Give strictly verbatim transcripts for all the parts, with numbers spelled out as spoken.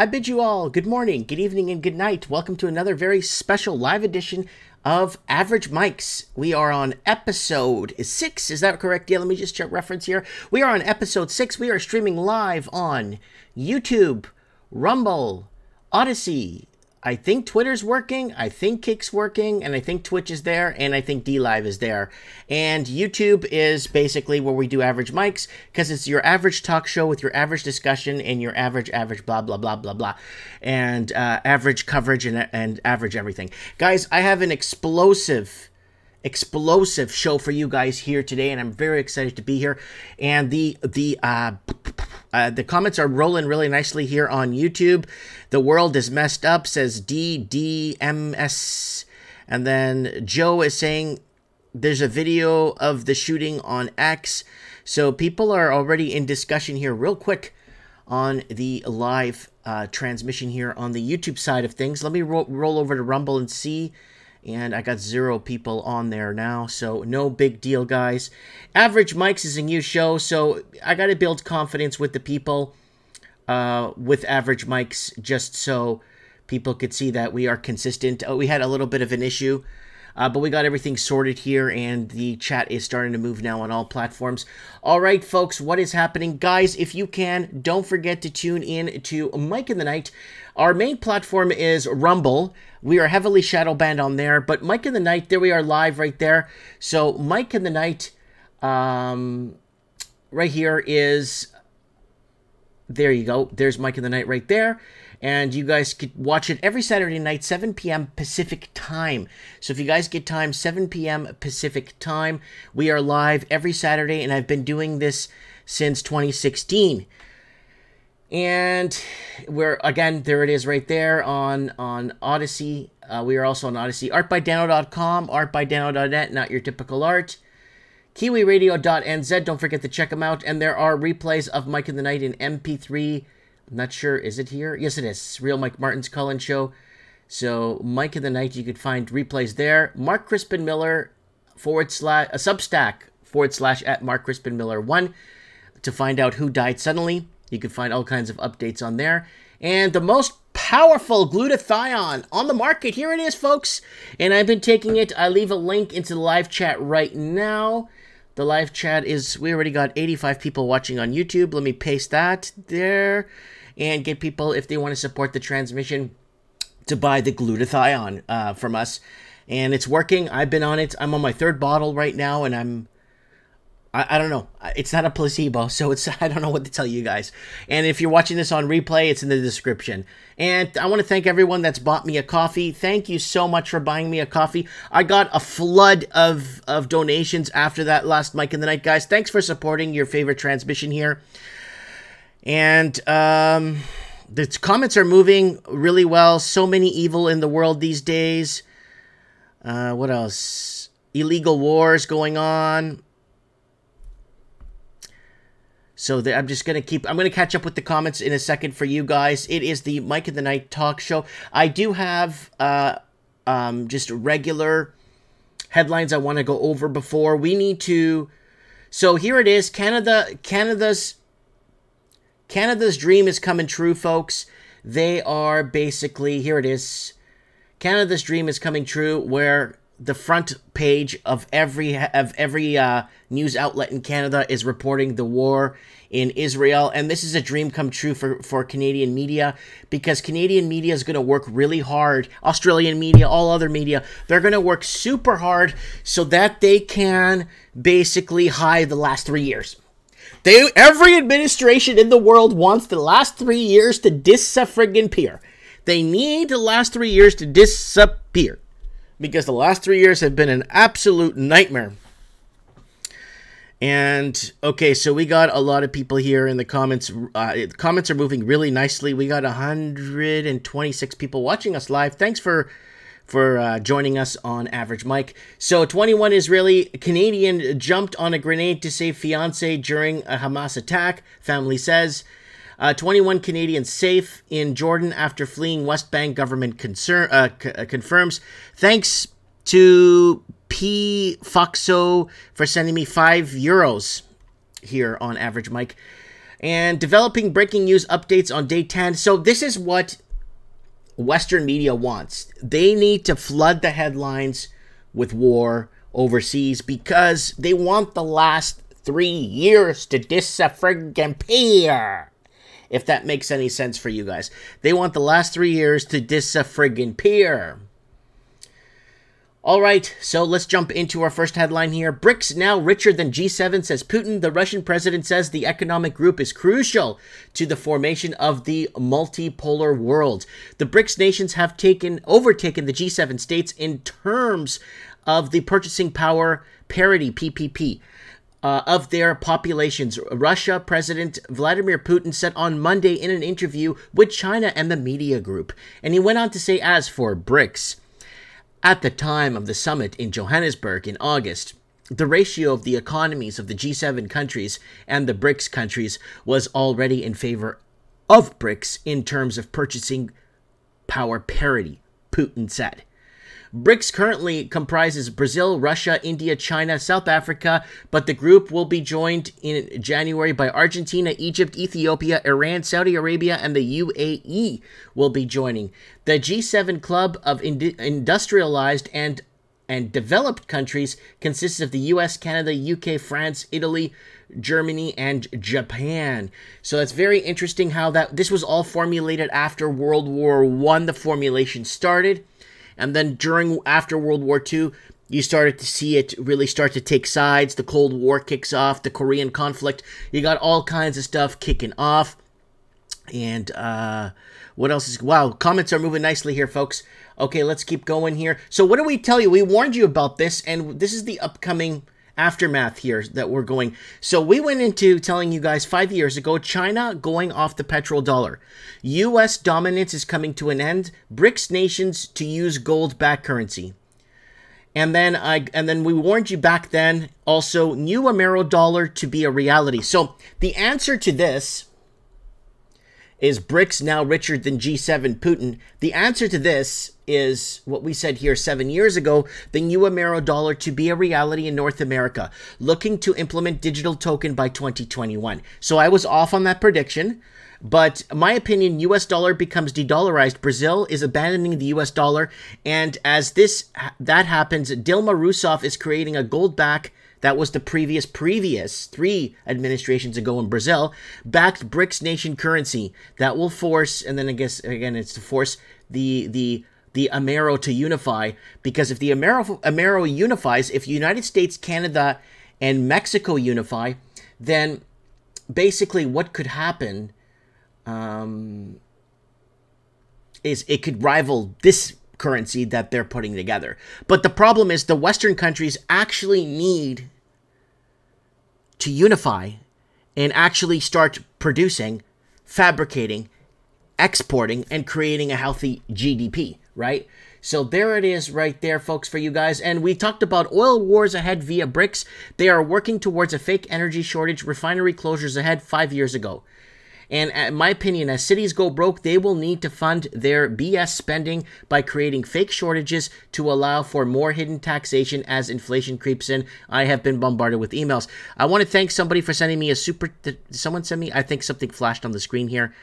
I bid you all good morning, good evening, and good night. Welcome to another very special live edition of Average Mikes. We are on episode six. Is that correct? Yeah, let me just check reference here. We are on episode six. We are streaming live on YouTube, Rumble, Odyssey. I think Twitter's working. I think Kick's working. And I think Twitch is there. And I think DLive is there. And YouTube is basically where we do Average Mikes, because it's your average talk show with your average discussion and your average, average, blah, blah, blah, blah, blah. And uh, average coverage and, and average everything. Guys, I have an explosive, explosive show for you guys here today. And I'm very excited to be here. And the, the, uh... Uh, the comments are rolling really nicely here on YouTube. The world is messed up, says D D M S. And then Joe is saying there's a video of the shooting on X. So people are already in discussion here real quick on the live uh, transmission here on the YouTube side of things. Let me ro- roll over to Rumble and see. And I got zero people on there now, so no big deal, guys. Average Mikes is a new show, so I got to build confidence with the people uh, with Average Mikes, just so people could see that we are consistent. Oh, we had a little bit of an issue, uh, but we got everything sorted here, and the chat is starting to move now on all platforms. All right, folks, what is happening? Guys, if you can, don't forget to tune in to Mike in the Night. Our main platform is Rumble. We are heavily shadow banned on there, but Mike in the Night, there we are live right there. So Mike in the Night, um, right here is, there you go. There's Mike in the Night right there. And you guys could watch it every Saturday night, seven p m Pacific time. So if you guys get time, seven p m Pacific time, we are live every Saturday. And I've been doing this since twenty sixteen. And we're, again, there it is right there on, on Odyssey. Uh, we are also on Odyssey. Artbydano dot com, Artbydano dot net, not your typical art. kiwi radio dot n z, don't forget to check them out. And there are replays of Mike in the Night in M P three. I'm not sure, is it here? Yes, it is. Real Mike Martin's Cullen Show. So Mike in the Night, you could find replays there. Mark Crispin Miller, forward slash, a substack, forward slash at Mark Crispin Miller one, to find out who died suddenly. You can find all kinds of updates on there. And the most powerful glutathione on the market. Here it is, folks. And I've been taking it. I leave a link into the live chat right now. The live chat is, we already got eighty-five people watching on YouTube. Let me paste that there and get people, if they want to support the transmission, to buy the glutathione uh, from us. And it's working. I've been on it. I'm on my third bottle right now, and I'm... I, I don't know. It's not a placebo, so it's I don't know what to tell you guys. And if you're watching this on replay, it's in the description. And I want to thank everyone that's bought me a coffee. Thank you so much for buying me a coffee. I got a flood of, of donations after that last Mike in the Night, guys. Thanks for supporting your favorite transmission here. And um, the comments are moving really well. So many evil in the world these days. Uh, what else? Illegal wars going on. So the, I'm just going to keep, I'm going to catch up with the comments in a second for you guys. It is the Mike in the Night talk show. I do have uh, um, just regular headlines I want to go over before. We need to, so here it is. Canada, Canada's, Canada's dream is coming true, folks. They are basically, here it is. Canada's dream is coming true, where the front page of every of every uh, news outlet in Canada is reporting the war in Israel. And this is a dream come true for, for Canadian media, because Canadian media is going to work really hard. Australian media, all other media, they're going to work super hard so that they can basically hide the last three years. They, every administration in the world wants the last three years to disappear. They need the last three years to disappear. Because the last three years have been an absolute nightmare. And, okay, so we got a lot of people here in the comments. Uh, the comments are moving really nicely. We got one hundred twenty-six people watching us live. Thanks for for uh, joining us on Average Mike. So, twenty-one Israeli Canadian jumped on a grenade to save fiancé during a Hamas attack, family says. Uh, twenty-one Canadians safe in Jordan after fleeing West Bank, government concern, uh, c- uh, confirms. Thanks to P. Foxo for sending me five euros here on Average Mike. and developing breaking news updates on day ten. So this is what Western media wants. They need to flood the headlines with war overseas because they want the last three years to disappear. If that makes any sense for you guys. They want the last three years to disappear. All right, so let's jump into our first headline here. BRICS now richer than G seven, says Putin. The Russian president says the economic group is crucial to the formation of the multipolar world. The BRICS nations have taken overtaken the G seven states in terms of the purchasing power parity, P P P. Uh, of their populations. Russia President Vladimir Putin said on Monday in an interview with China and the media group. And he went on to say, as for BRICS, at the time of the summit in Johannesburg in August, the ratio of the economies of the G seven countries and the BRICS countries was already in favor of BRICS in terms of purchasing power parity, Putin said. BRICS currently comprises Brazil, Russia, India, China, South Africa, but the group will be joined in January by Argentina, Egypt, Ethiopia, Iran, Saudi Arabia, and the U A E will be joining. The G seven Club of Industrialized and, and Developed Countries consists of the U S, Canada, U K, France, Italy, Germany, and Japan. So that's very interesting how that this was all formulated after World War One. The formulation started. And then during, after World War Two, you started to see it really start to take sides. The Cold War kicks off, the Korean conflict. You got all kinds of stuff kicking off. And uh, what else is, wow, comments are moving nicely here, folks. Okay, let's keep going here. So what do we tell you? We warned you about this, and this is the upcoming aftermath here that we're going. So we went into telling you guys five years ago, China going off the petrol dollar. U S dominance is coming to an end. BRICS nations to use gold-backed currency. And then I and then we warned you back then also new Amero-dollar to be a reality. So the answer to this is BRICS now richer than G seven Putin. The answer to this is what we said here seven years ago, the new Amero-dollar to be a reality in North America, looking to implement digital token by twenty twenty-one. So I was off on that prediction, but my opinion, U S dollar becomes de-dollarized. Brazil is abandoning the U S dollar. And as this that happens, Dilma Rousseff is creating a gold-backed. That was the previous, previous three administrations ago in Brazil, backed BRICS nation currency that will force, and then I guess, again, it's to force the the the Amero to unify, because if the Amero, Amero unifies, if United States, Canada, and Mexico unify, then basically what could happen um, is it could rival this currency that they're putting together. But the problem is the Western countries actually need to unify and actually start producing, fabricating, exporting, and creating a healthy G D P, right? So there it is right there, folks, for you guys. And we talked about oil wars ahead via BRICS. They are working towards a fake energy shortage, refinery closures ahead five years ago. And in my opinion, as cities go broke, they will need to fund their B S spending by creating fake shortages to allow for more hidden taxation as inflation creeps in. I have been bombarded with emails. I want to thank somebody for sending me a super... Did someone send me? I think something flashed on the screen here.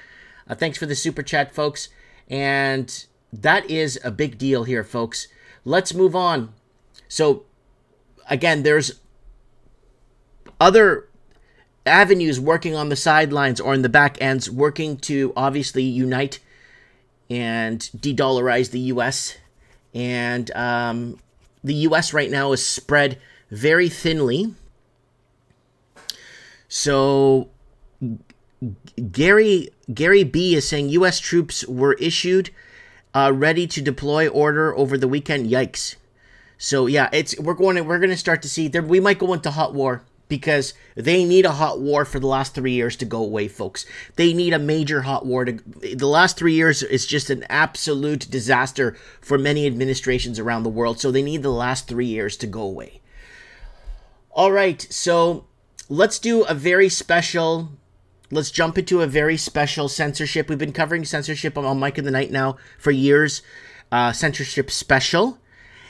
Uh, thanks for the super chat, folks. And that is a big deal here, folks. Let's move on. So, again, there's other avenues working on the sidelines or in the back ends, working to obviously unite and de-dollarize the U S. And um, the U S right now is spread very thinly. So Gary Gary B is saying U S troops were issued, uh, ready to deploy order over the weekend. Yikes! So yeah, it's we're going to we're going to start to see there. We might go into hot war, because they need a hot war for the last three years to go away, folks. They need a major hot war. To, the last three years is just an absolute disaster for many administrations around the world. So they need the last three years to go away. All right, so let's do a very special... Let's jump into a very special censorship. We've been covering censorship on Mike in the Night now for years. Uh, censorship special.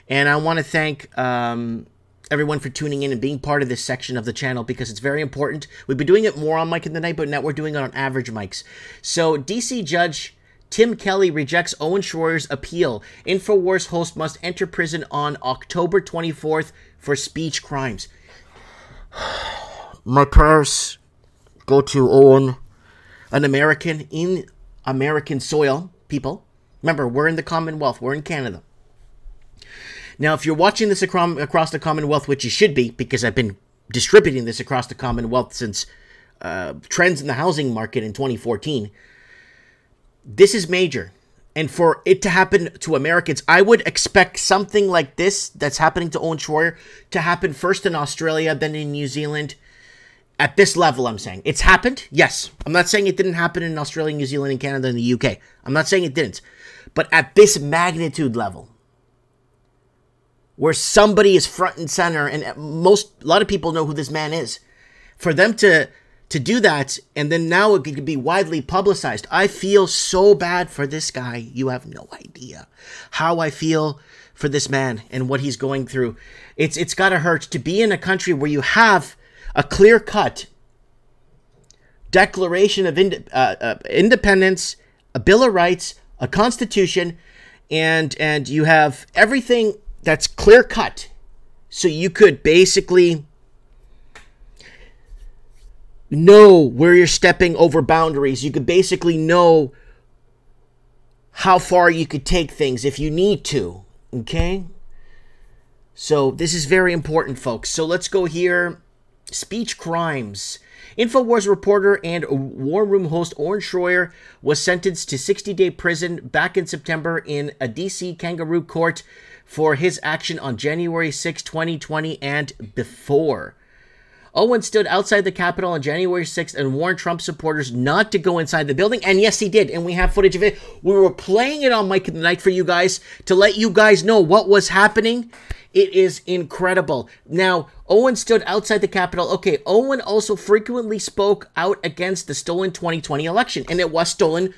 And I want to thank... Um, everyone for tuning in and being part of this section of the channel, because it's very important. We've been doing it more on Mike in the Night, but now we're doing it on Average Mikes. So D C Judge Tim Kelly rejects Owen Shroyer's appeal. InfoWars host must enter prison on October twenty-fourth for speech crimes. My prayers go to Owen, an American in American soil, people. Remember, we're in the Commonwealth. We're in Canada. Now, if you're watching this across the Commonwealth, which you should be, because I've been distributing this across the Commonwealth since uh, trends in the housing market in twenty fourteen, this is major. And for it to happen to Americans, I would expect something like this that's happening to Owen Shroyer to happen first in Australia, then in New Zealand. At this level, I'm saying. It's happened, yes. I'm not saying it didn't happen in Australia, New Zealand, and Canada, and the U K. I'm not saying it didn't. But at this magnitude level, where somebody is front and center, and most a lot of people know who this man is, for them to to do that, and then now it could be widely publicized. I feel so bad for this guy. You have no idea how I feel for this man and what he's going through. It's it's gotta hurt to be in a country where you have a clear-cut declaration of ind uh, uh, independence, a Bill of Rights, a Constitution, and and you have everything that's clear-cut. So you could basically know where you're stepping over boundaries. You could basically know how far you could take things if you need to, okay? So this is very important, folks. So let's go here. Speech crimes. InfoWars reporter and War Room host Owen Shroyer was sentenced to sixty day prison back in September in a D C kangaroo court for his action on January sixth, twenty twenty and before. Owen stood outside the Capitol on January sixth and warned Trump supporters not to go inside the building. And yes, he did. And we have footage of it. We were playing it on Mike in the Night for you guys to let you guys know what was happening. It is incredible. Now, Owen stood outside the Capitol. Okay, Owen also frequently spoke out against the stolen twenty twenty election. And it was stolen.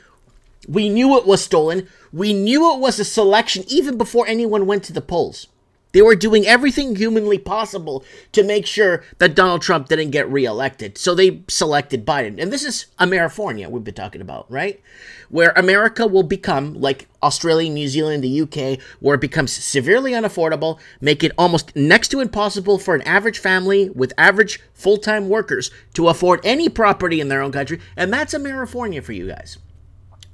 We knew it was stolen. We knew it was a selection even before anyone went to the polls. They were doing everything humanly possible to make sure that Donald Trump didn't get reelected. So they selected Biden. And this is Amerifornia we've been talking about, right? Where America will become like Australia, New Zealand, the U K, where it becomes severely unaffordable, make it almost next to impossible for an average family with average full-time workers to afford any property in their own country. And that's Amerifornia for you guys.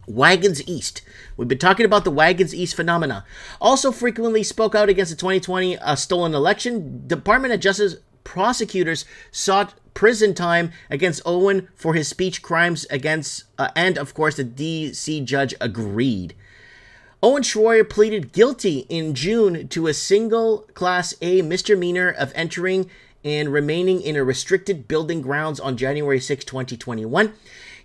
Wagons East. We've been talking about the Wagons East phenomena. Also frequently spoke out against the twenty twenty uh, stolen election. Department of Justice prosecutors sought prison time against Owen for his speech crimes against, uh, and of course the D C judge agreed. Owen Shroyer pleaded guilty in June to a single Class A misdemeanor of entering and remaining in a restricted building grounds on January sixth, twenty twenty-one.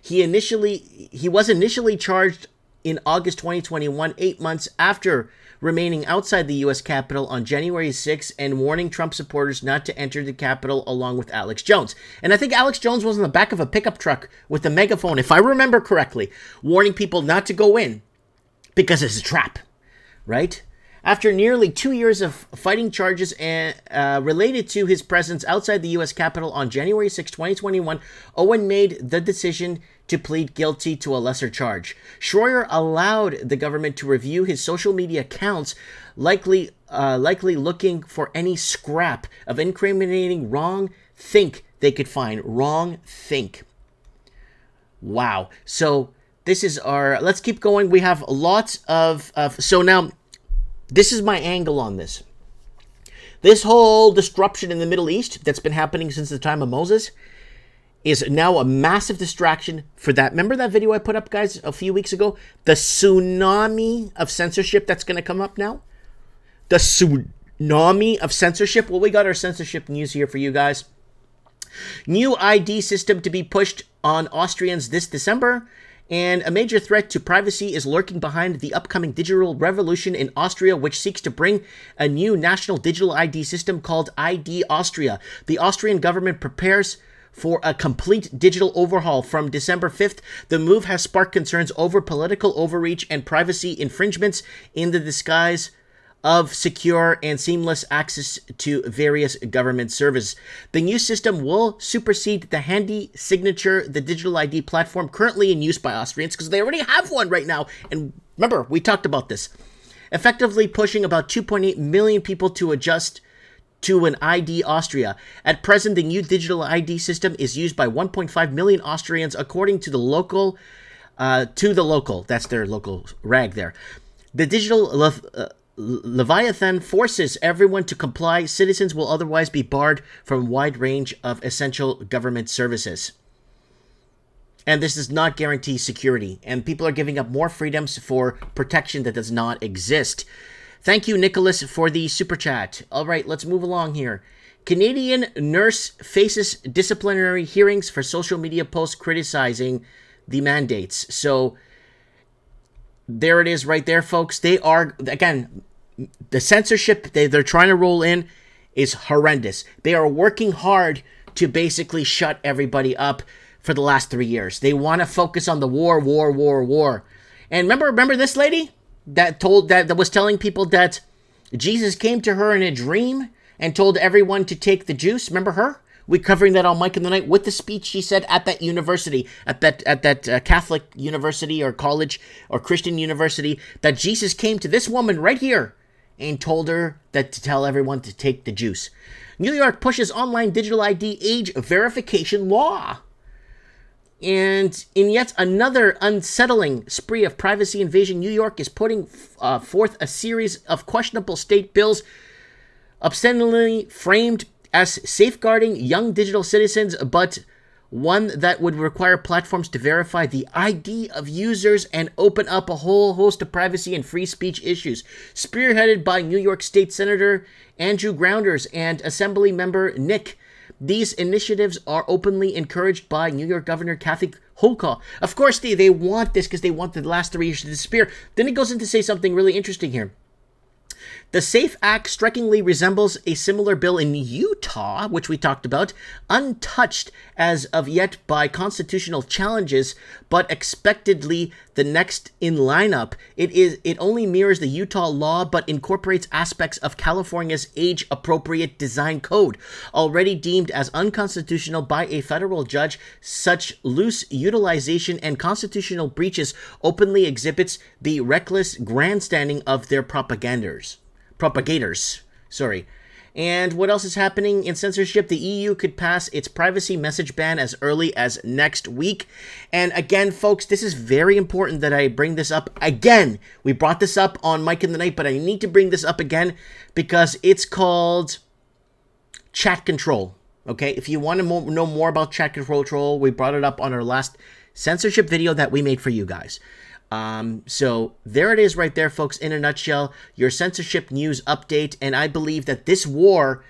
He initially he was initially charged in August twenty twenty-one, eight months after remaining outside the U S Capitol on January sixth and warning Trump supporters not to enter the Capitol along with Alex Jones. And I think Alex Jones was in the back of a pickup truck with a megaphone, if I remember correctly, warning people not to go in because it's a trap, right? After nearly two years of fighting charges and, uh, related to his presence outside the U S Capitol on January sixth, twenty twenty-one, Owen made the decision to plead guilty to a lesser charge. Shroyer allowed the government to review his social media accounts, likely, uh, likely looking for any scrap of incriminating wrong think they could find. Wrong think. Wow. So this is our... Let's keep going. We have lots of... of so now... This is my angle on this. This whole disruption in the Middle East that's been happening since the time of Moses is now a massive distraction for that. Remember that video I put up, guys, a few weeks ago? The tsunami of censorship that's going to come up now? The tsunami of censorship? Well, we got our censorship news here for you guys. New I D system to be pushed on Austrians this December. And a major threat to privacy is lurking behind the upcoming digital revolution in Austria, which seeks to bring a new national digital I D system called I D Austria. The Austrian government prepares for a complete digital overhaul from December fifth. The move has sparked concerns over political overreach and privacy infringements in the disguise of secure and seamless access to various government services. The new system will supersede the handy signature, the digital I D platform currently in use by Austrians, because they already have one right now. And remember, we talked about this, effectively pushing about two point eight million people to adjust to an I D Austria. At present, the new digital I D system is used by one point five million Austrians, according to the local, uh, to the local, that's their local rag there. The digital le uh, Leviathan forces everyone to comply. Citizens will otherwise be barred from a wide range of essential government services. And this does not guarantee security. And people are giving up more freedoms for protection that does not exist. Thank you, Nicholas, for the super chat. All right, let's move along here. Canadian nurse faces disciplinary hearings for social media posts criticizing the mandates. So there it is right there, folks. They are, again, the censorship they, they're trying to roll in is horrendous. They are working hard to basically shut everybody up for the last three years. They want to focus on the war, war, war, war. And remember, remember this lady? That told that that was telling people that Jesus came to her in a dream and told everyone to take the juice. Remember her? We're covering that on Mike in the Night with the speech she said at that university, at that at that uh, Catholic university or college or Christian university, that Jesus came to this woman right here and told her that to tell everyone to take the juice. New York pushes online digital I D age verification law. And in yet another unsettling spree of privacy invasion, New York is putting uh, forth a series of questionable state bills obscenely framed as safeguarding young digital citizens, but one that would require platforms to verify the I D of users and open up a whole host of privacy and free speech issues. Spearheaded by New York State Senator Andrew Grounders and Assembly Member Nick, these initiatives are openly encouraged by New York Governor Kathy Hochul. Of course, they, they want this because they want the last three years to disappear. Then it goes into say something really interesting here. The SAFE Act strikingly resembles a similar bill in Utah, which we talked about, untouched as of yet by constitutional challenges, but expectedly the next in lineup. It is it only mirrors the Utah law, but incorporates aspects of California's age-appropriate design code, already deemed as unconstitutional by a federal judge. Such loose utilization and constitutional breaches openly exhibits the reckless grandstanding of their propaganders. propagators, sorry. And what else is happening in censorship? The E U could pass its privacy message ban as early as next week. And again, folks, this is very important that I bring this up again. We brought this up on Mike in the Night, but I need to bring this up again because it's called chat control, okay? If you want to mo know more about chat control, we brought it up on our last censorship video that we made for you guys. Um, so there it is right there, folks, in a nutshell, your censorship news update. And I believe that this war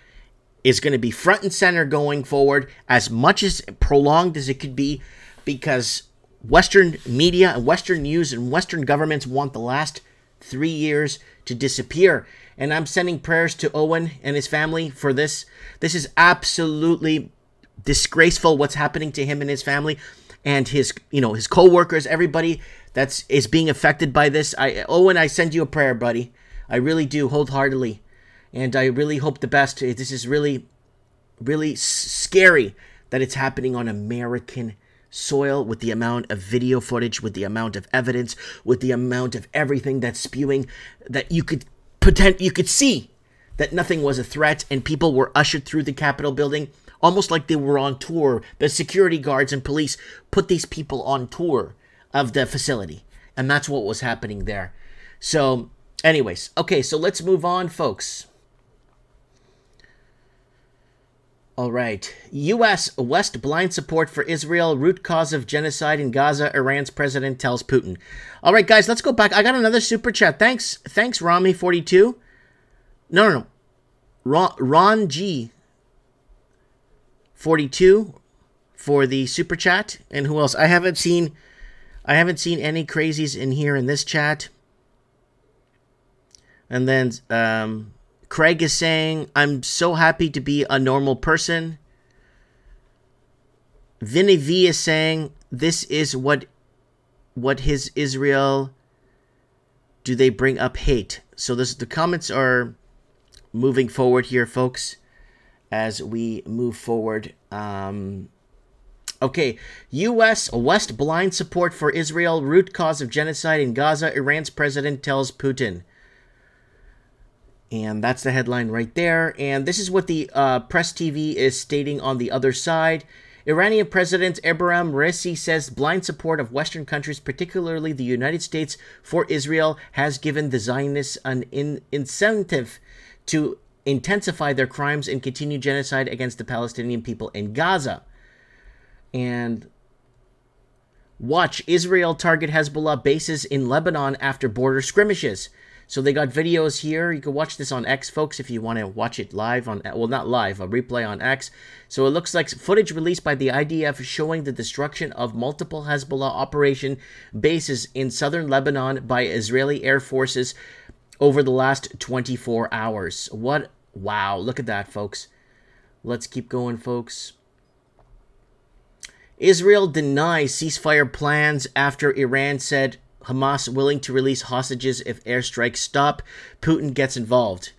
is going to be front and center going forward, as much as prolonged as it could be, because Western media and Western news and Western governments want the last three years to disappear. And I'm sending prayers to Owen and his family for this. This is absolutely disgraceful what's happening to him and his family and his, you know, his co-workers, everybody that's is being affected by this. I, Owen, I send you a prayer, buddy. I really do, wholeheartedly. And I really hope the best. This is really, really scary that it's happening on American soil with the amount of video footage, with the amount of evidence, with the amount of everything that's spewing, that you could pretend, you could see that nothing was a threat, and people were ushered through the Capitol building almost like they were on tour. The security guards and police put these people on tour of the facility, and that's what was happening there. So anyways, okay, so let's move on, folks. All right, U S West blind support for Israel, root cause of genocide in Gaza, Iran's president tells Putin. All right, guys, let's go back. I got another super chat. Thanks, thanks, Rami forty-two. No, no, no. Ron, Ron G forty-two for the super chat. And who else? I haven't seen... I haven't seen any crazies in here in this chat. And then um, Craig is saying, I'm so happy to be a normal person. Vinny V is saying, this is what, what his Israel, do they bring up hate? so this, the comments are moving forward here, folks, as we move forward. Um, okay, U S West blind support for Israel, root cause of genocide in Gaza, Iran's president tells Putin. And that's the headline right there. And this is what the uh, press T V is stating on the other side. Iranian President Ebrahim Raisi says blind support of Western countries, particularly the United States, for Israel has given the Zionists an in incentive to intensify their crimes and continue genocide against the Palestinian people in Gaza. And watch, Israel target Hezbollah bases in Lebanon after border skirmishes. So they got videos here. You can watch this on X, folks, if you want to watch it live on, well, not live, a replay on X. So it looks like footage released by the I D F showing the destruction of multiple Hezbollah operation bases in southern Lebanon by Israeli air forces over the last twenty-four hours. What? Wow. Look at that, folks. Let's keep going, folks. Israel denies ceasefire plans after Iran said Hamas willing to release hostages if airstrikes stop. Putin gets involved.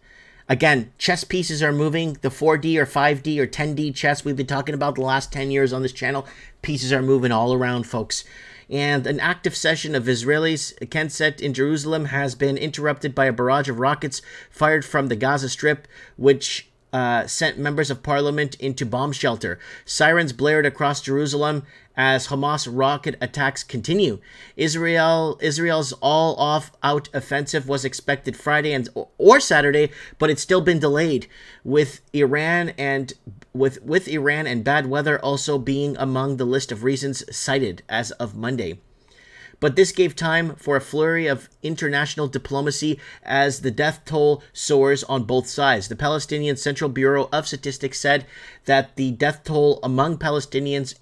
Again, chess pieces are moving. The four D or five D or ten D chess we've been talking about the last ten years on this channel. Pieces are moving all around, folks. And an active session of Israelis' Knesset in Jerusalem has been interrupted by a barrage of rockets fired from the Gaza Strip, which uh, sent members of parliament into bomb shelter. Sirens blared across Jerusalem as Hamas rocket attacks continue. Israel, Israel's all-off-out offensive was expected Friday and or Saturday, but it's still been delayed, with Iran and with with Iran and bad weather also being among the list of reasons cited as of Monday. But this gave time for a flurry of international diplomacy as the death toll soars on both sides. The Palestinian Central Bureau of Statistics said that the death toll among Palestinians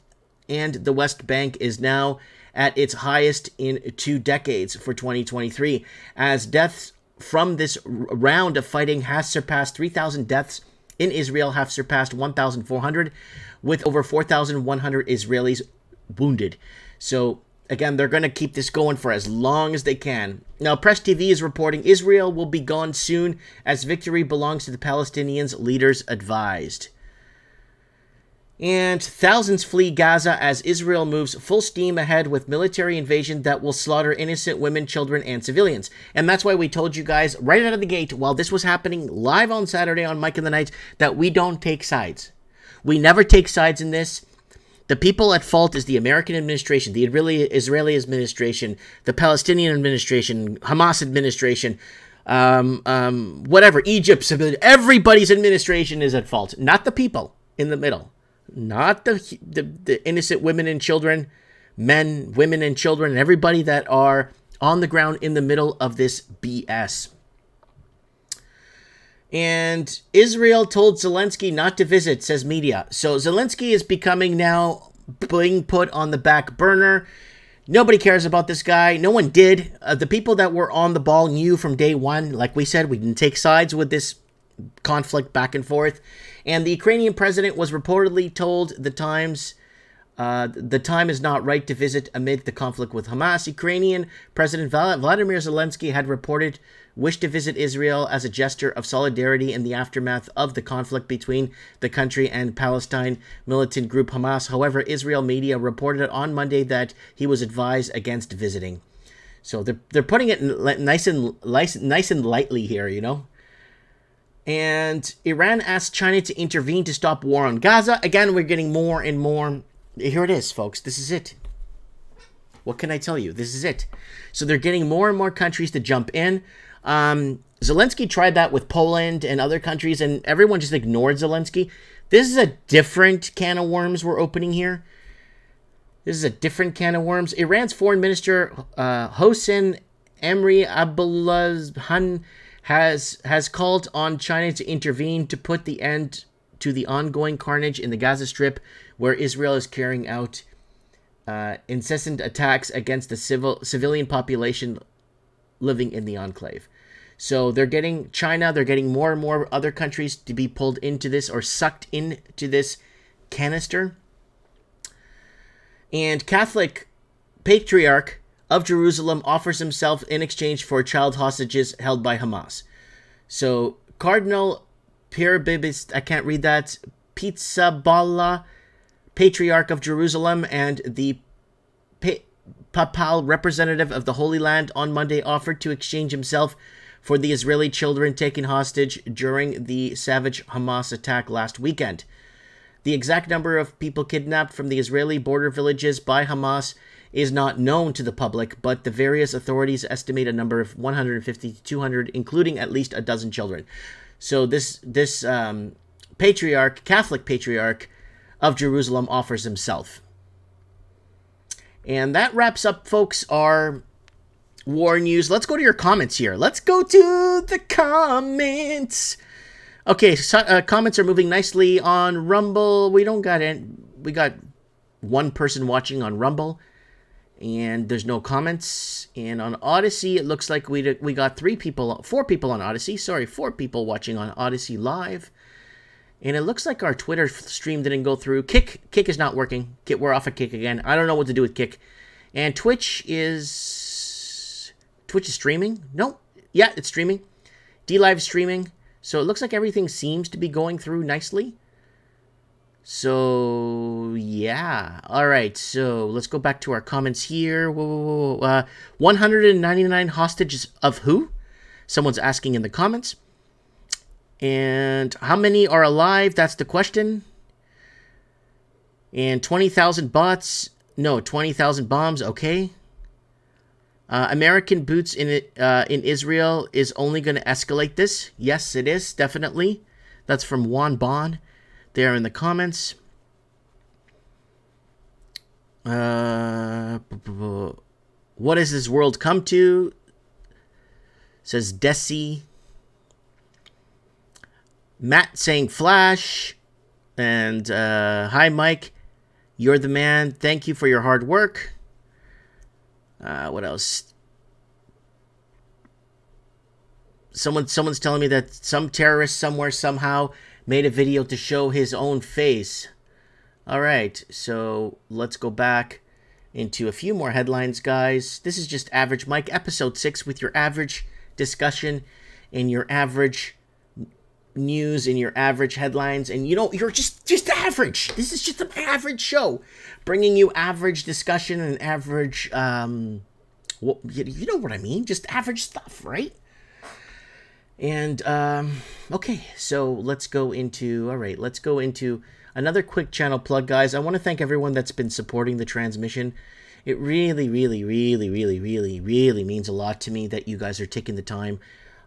and the West Bank is now at its highest in two decades for twenty twenty-three, as deaths from this round of fighting has surpassed three thousand. Deaths in Israel have surpassed one thousand four hundred, with over four thousand one hundred Israelis wounded. So again, they're going to keep this going for as long as they can. Now, Press T V is reporting Israel will be gone soon as victory belongs to the Palestinians, leaders advised. And thousands flee Gaza as Israel moves full steam ahead with military invasion that will slaughter innocent women, children, and civilians. And that's why we told you guys right out of the gate while this was happening live on Saturday on Mike in the Night that we don't take sides. We never take sides in this. The people at fault is the American administration, the Israeli administration, the Palestinian administration, Hamas administration, um, um, whatever, Egypt's administration. Everybody's administration is at fault, not the people in the middle. Not the, the the innocent women and children, men, women and children, and everybody that are on the ground in the middle of this B S. And Israel told Zelensky not to visit, says media. So Zelensky is becoming now being put on the back burner. Nobody cares about this guy. No one did. Uh, the people that were on the ball knew from day one. Like we said, we didn't take sides with this conflict back and forth. And the Ukrainian president was reportedly told the Times, uh, the time is not right to visit amid the conflict with Hamas. Ukrainian President Vladimir Zelensky had reported wish to visit Israel as a gesture of solidarity in the aftermath of the conflict between the country and Palestine militant group Hamas. However, Israel media reported on Monday that he was advised against visiting. So they're, they're putting it nice and, nice and lightly here, you know. And Iran asked China to intervene to stop war on Gaza. Again, we're getting more and more. Here it is, folks. This is it. What can I tell you? This is it. So they're getting more and more countries to jump in. Um, Zelensky tried that with Poland and other countries, and everyone just ignored Zelensky. This is a different can of worms we're opening here. This is a different can of worms. Iran's foreign minister, uh, Hossein Amir-Abdollahian, Has, has called on China to intervene to put the end to the ongoing carnage in the Gaza Strip, where Israel is carrying out uh, incessant attacks against the civil civilian population living in the enclave. So they're getting China, they're getting more and more other countries to be pulled into this or sucked into this canister. And Catholic Patriarch of Jerusalem offers himself in exchange for child hostages held by Hamas. So Cardinal Pierbibist, I can't read that, Pizzaballa, Patriarch of Jerusalem and the pa- papal representative of the Holy Land, on Monday offered to exchange himself for the Israeli children taken hostage during the savage Hamas attack last weekend. The exact number of people kidnapped from the Israeli border villages by Hamas is not known to the public, but the various authorities estimate a number of one hundred fifty to two hundred, including at least a dozen children. So this this um, patriarch, Catholic patriarch of Jerusalem, offers himself. And that wraps up, folks, our war news. Let's go to your comments here. Let's go to the comments. Okay, so, uh, comments are moving nicely on Rumble. We don't got any, we got one person watching on Rumble, and there's no comments. And on Odyssey, it looks like we we got three people, four people on Odyssey. Sorry, four people watching on Odyssey Live. And it looks like our Twitter stream didn't go through. Kick, Kick is not working. Get, we're off of Kick again. I don't know what to do with Kick. And Twitch is Twitch is streaming. No, yeah, it's streaming. DLive streaming. So it looks like everything seems to be going through nicely. So, yeah. All right, so let's go back to our comments here. Whoa, whoa, whoa. Uh, one hundred ninety-nine hostages of who? Someone's asking in the comments. And how many are alive? That's the question. And twenty thousand bots. No, twenty thousand bombs. Okay. Uh, American boots in uh, in Israel is only going to escalate this. Yes, it is, definitely. That's from Juan Bon there in the comments. Uh, what has this world come to? Says Desi. Matt saying Flash. And uh, hi, Mike. You're the man. Thank you for your hard work. Uh, what else? Someone, someone's telling me that some terrorist somewhere somehow made a video to show his own face. All right, so let's go back into a few more headlines, guys. This is just Average Mike, episode six, with your average discussion and your average news and your average headlines. And you know, you're just just average. This is just an average show, bringing you average discussion and average um well, you know what I mean, just average stuff, right? And um okay, so let's go into all right let's go into another quick channel plug, guys. I want to thank everyone that's been supporting the transmission. It really really really really really really means a lot to me that you guys are taking the time.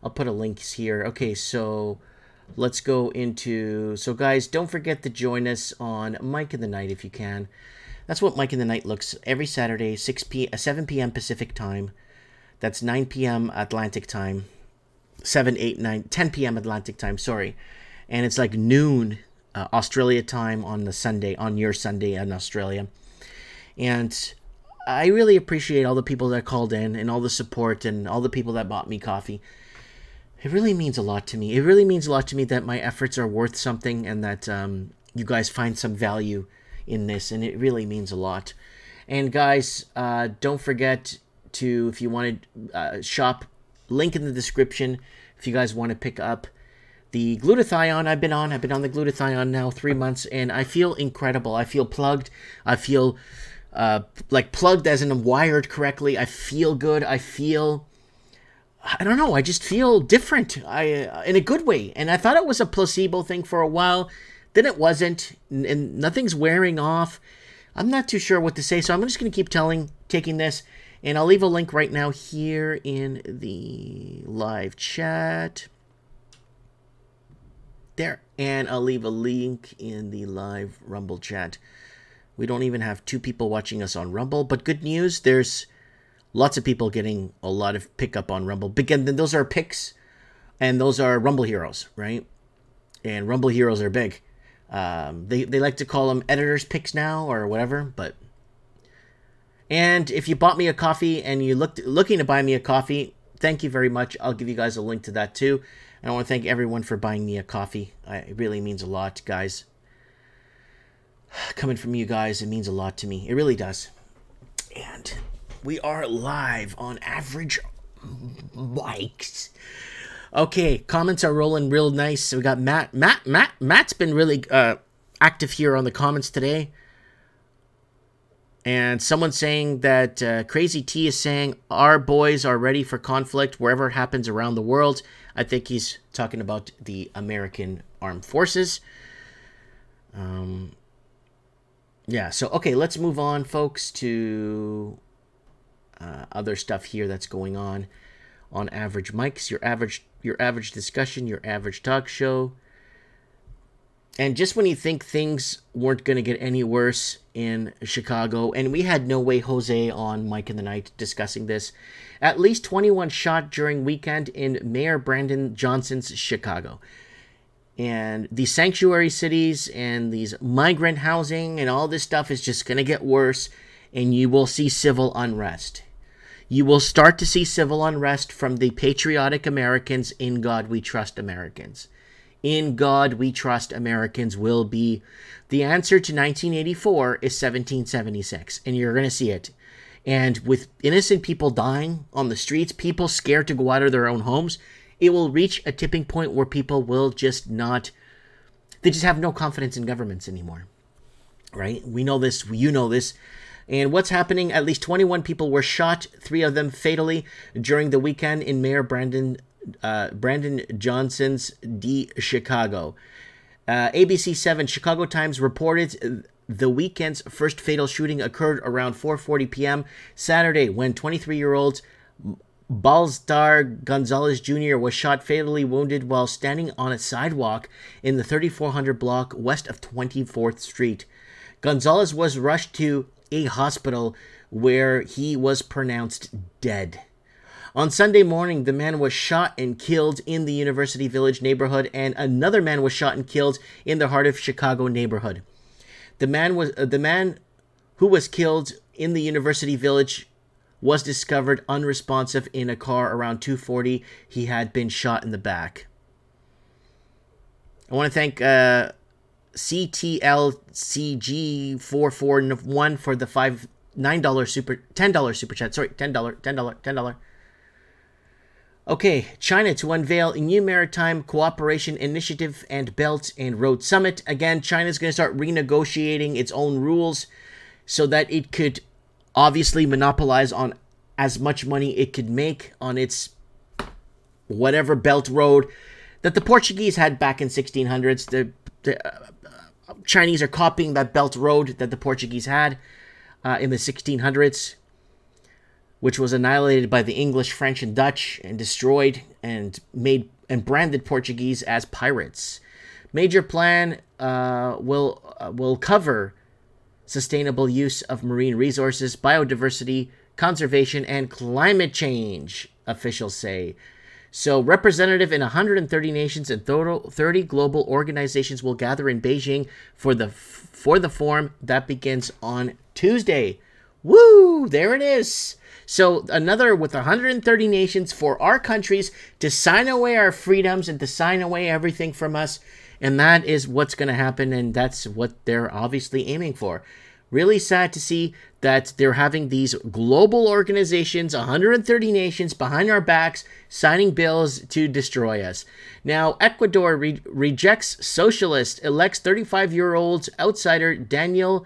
I'll put a links here. Okay, so let's go into... So, guys, don't forget to join us on Mike in the Night if you can. That's what Mike in the Night looks every Saturday, six p seven p m Pacific time. That's nine p m Atlantic time. seven, eight, nine, ten p m Atlantic time, sorry. And it's like noon uh, Australia time on the Sunday, on your Sunday in Australia. And I really appreciate all the people that called in and all the support and all the people that bought me coffee. It really means a lot to me. It really means a lot to me that my efforts are worth something and that um, you guys find some value in this, and it really means a lot. And guys, uh, don't forget to, if you want to uh, shop, link in the description if you guys want to pick up the glutathione I've been on. I've been on the glutathione now three months, and I feel incredible. I feel plugged. I feel uh, like plugged as in wired correctly. I feel good. I feel... I don't know, I just feel different, I uh, in a good way. And I thought it was a placebo thing for a while, then it wasn't, and, and nothing's wearing off. I'm not too sure what to say, so I'm just going to keep telling, taking this, and I'll leave a link right now here in the live chat. There, and I'll leave a link in the live Rumble chat. We don't even have two people watching us on Rumble, but good news, there's lots of people getting a lot of pickup on Rumble. Again, those are picks, and those are Rumble heroes, right? And Rumble heroes are big. Um, they, they like to call them editor's picks now or whatever, but... And if you bought me a coffee and you're looked, looking to buy me a coffee, thank you very much. I'll give you guys a link to that too. And I want to thank everyone for buying me a coffee. I, it really means a lot, guys. Coming from you guys, it means a lot to me. It really does. And... We are live on Average Mikes. Okay, comments are rolling real nice. So we got Matt. Matt, Matt, Matt's been really uh, active here on the comments today. And someone saying that uh, Crazy T is saying, our boys are ready for conflict wherever it happens around the world. I think he's talking about the American Armed Forces. Um, yeah, so, okay, let's move on, folks, to uh, other stuff here that's going on on Average Mikes, your average, your average discussion, your average talk show. And just when you think things weren't going to get any worse in Chicago, and we had No Way Jose on Mike in the Night discussing this, at least twenty-one shot during weekend in Mayor Brandon Johnson's Chicago. And these sanctuary cities and these migrant housing and all this stuff is just going to get worse, and you will see civil unrest. You will start to see civil unrest from the patriotic Americans, in God we trust Americans. In God we trust Americans will be the answer to nineteen eighty-four is seventeen seventy-six, and you're going to see it. And with innocent people dying on the streets, people scared to go out of their own homes, it will reach a tipping point where people will just not, they just have no confidence in governments anymore, right? We know this, you know this. And what's happening, at least twenty-one people were shot, three of them fatally, during the weekend in Mayor Brandon Uh, Brandon Johnson's D Chicago. Uh, A B C seven Chicago Times reported the weekend's first fatal shooting occurred around four forty p m Saturday when twenty-three-year-old Balstar Gonzalez Junior was shot fatally wounded while standing on a sidewalk in the thirty-four hundred block west of twenty-fourth Street. Gonzalez was rushed to a hospital where he was pronounced dead. On Sunday morning, the man was shot and killed in the University Village neighborhood, and another man was shot and killed in the heart of Chicago neighborhood. The man was uh, the man who was killed in the University Village was discovered unresponsive in a car around two forty. He had been shot in the back. I want to thank uh, C T L C G four four one for the five nine dollar super ten dollar super chat. Sorry, ten dollar ten dollar ten dollar. Okay, China to unveil a new maritime cooperation initiative and Belt and Road Summit. Again, China's going to start renegotiating its own rules so that it could obviously monopolize on as much money it could make on its whatever Belt Road that the Portuguese had back in sixteen hundreds. The, the uh, Chinese are copying that Belt Road that the Portuguese had uh, in the sixteen hundreds. Which was annihilated by the English, French, and Dutch, and destroyed and made and branded Portuguese as pirates. Major plan uh, will uh, will cover sustainable use of marine resources, biodiversity, conservation, and climate change. Officials say. So, representative in one hundred thirty nations and thirty global organizations will gather in Beijing for the for the forum that begins on Tuesday. Woo! There it is. So another with one hundred thirty nations for our countries to sign away our freedoms and to sign away everything from us. And that is what's going to happen. And that's what they're obviously aiming for. Really sad to see that they're having these global organizations, one hundred thirty nations behind our backs, signing bills to destroy us. Now, Ecuador re rejects socialist, elects thirty-five-year-old outsider Daniel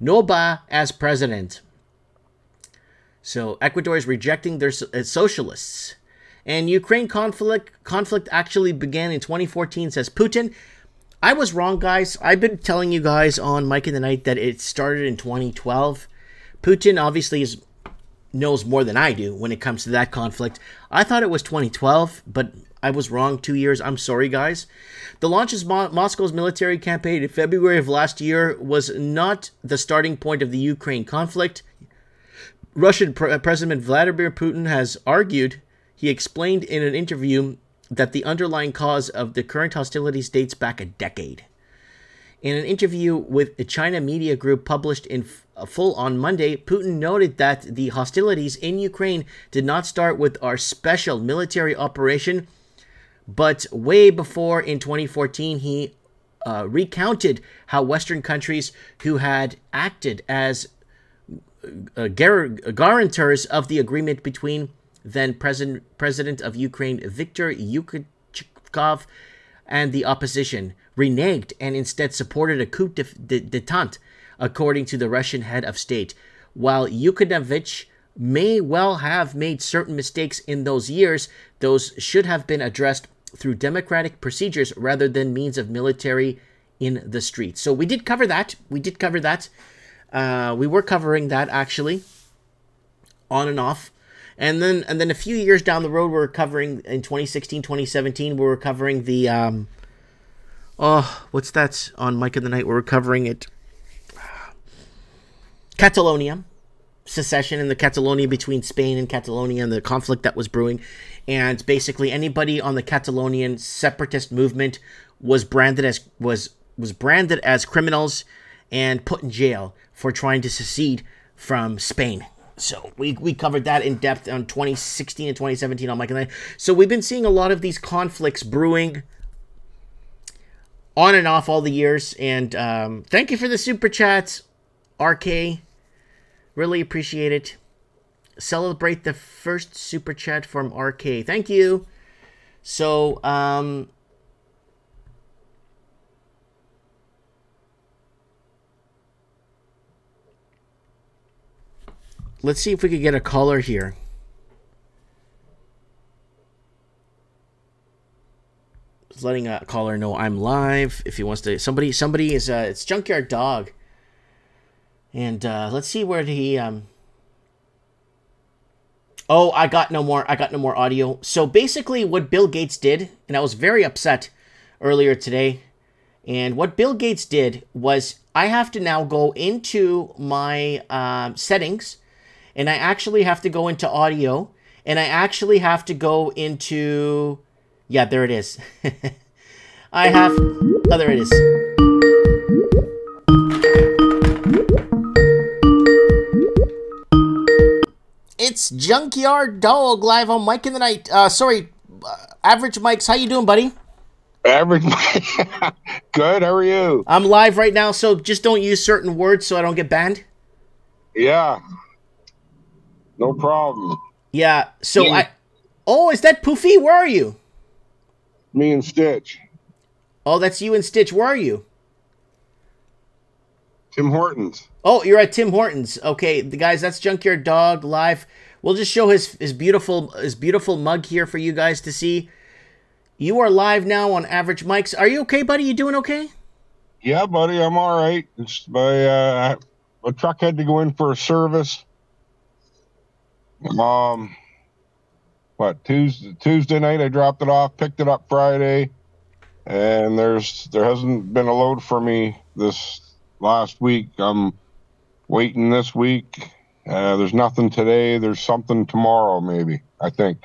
Noboa as president. So Ecuador is rejecting their uh, socialists. And Ukraine conflict conflict actually began in twenty fourteen, says Putin. I was wrong, guys. I've been telling you guys on Mike in the Night that it started in twenty twelve. Putin obviously is, knows more than I do when it comes to that conflict. I thought it was twenty twelve, but I was wrong two years. I'm sorry, guys. The launch of Mo Moscow's military campaign in February of last year was not the starting point of the Ukraine conflict. Russian Pre- President Vladimir Putin has argued, he explained in an interview, that the underlying cause of the current hostilities dates back a decade. In an interview with a China media group published in full on Monday, Putin noted that the hostilities in Ukraine did not start with our special military operation, but way before in twenty fourteen, he uh, recounted how Western countries who had acted as uh, gar- guarantors of the agreement between then President President of Ukraine Viktor Yushchenko and the opposition, reneged and instead supported a coup d'etat, according to the Russian head of state. While Yukhnovich may well have made certain mistakes in those years, those should have been addressed through democratic procedures rather than means of military in the streets. So we did cover that. We did cover that. Uh, we were covering that, actually, on and off. And then and then a few years down the road, we were covering, in twenty sixteen, twenty seventeen, we were covering the, um, oh, what's that on Mike in the Night? We were covering it. Catalonia, secession in the Catalonia between Spain and Catalonia and the conflict that was brewing. And basically anybody on the Catalonian separatist movement was branded as was was branded as criminals and put in jail for trying to secede from Spain. So we, we covered that in depth on twenty sixteen and twenty seventeen on Mike and I. So we've been seeing a lot of these conflicts brewing on and off all the years. And um, thank you for the super chats, R K. Really appreciate it. Celebrate the first super chat from R K. Thank you. So, um... let's see if we could get a caller here. Just letting a caller know I'm live. If he wants to... Somebody somebody is... Uh, it's Junkyard Dog. And uh, let's see where he... Um, Oh, I got no more. I got no more audio. So basically what Bill Gates did, and I was very upset earlier today, and what Bill Gates did was I have to now go into my um, settings, and I actually have to go into audio, and I actually have to go into... Yeah, there it is. I have... Oh, there it is. It's Junkyard Dog live on Mike in the Night. Uh, sorry, uh, Average Mikes. How you doing, buddy? Average Mike. Good. How are you? I'm live right now, so just don't use certain words so I don't get banned. Yeah. No problem. Yeah. So yeah. I. Oh, is that Poofy? Where are you? Me and Stitch. Oh, that's you and Stitch. Where are you? Tim Hortons. Oh, you're at Tim Hortons. Okay, the guys, that's Junkyard Dog live. We'll just show his his beautiful his beautiful mug here for you guys to see. You are live now on Average Mikes. Are you okay, buddy? You doing okay? Yeah, buddy, I'm all right. It's my uh, my truck had to go in for a service. Um, what Tuesday Tuesday night I dropped it off, picked it up Friday, and there's there hasn't been a load for me this. Last week, I'm waiting this week. Uh, there's nothing today. There's something tomorrow, maybe, I think.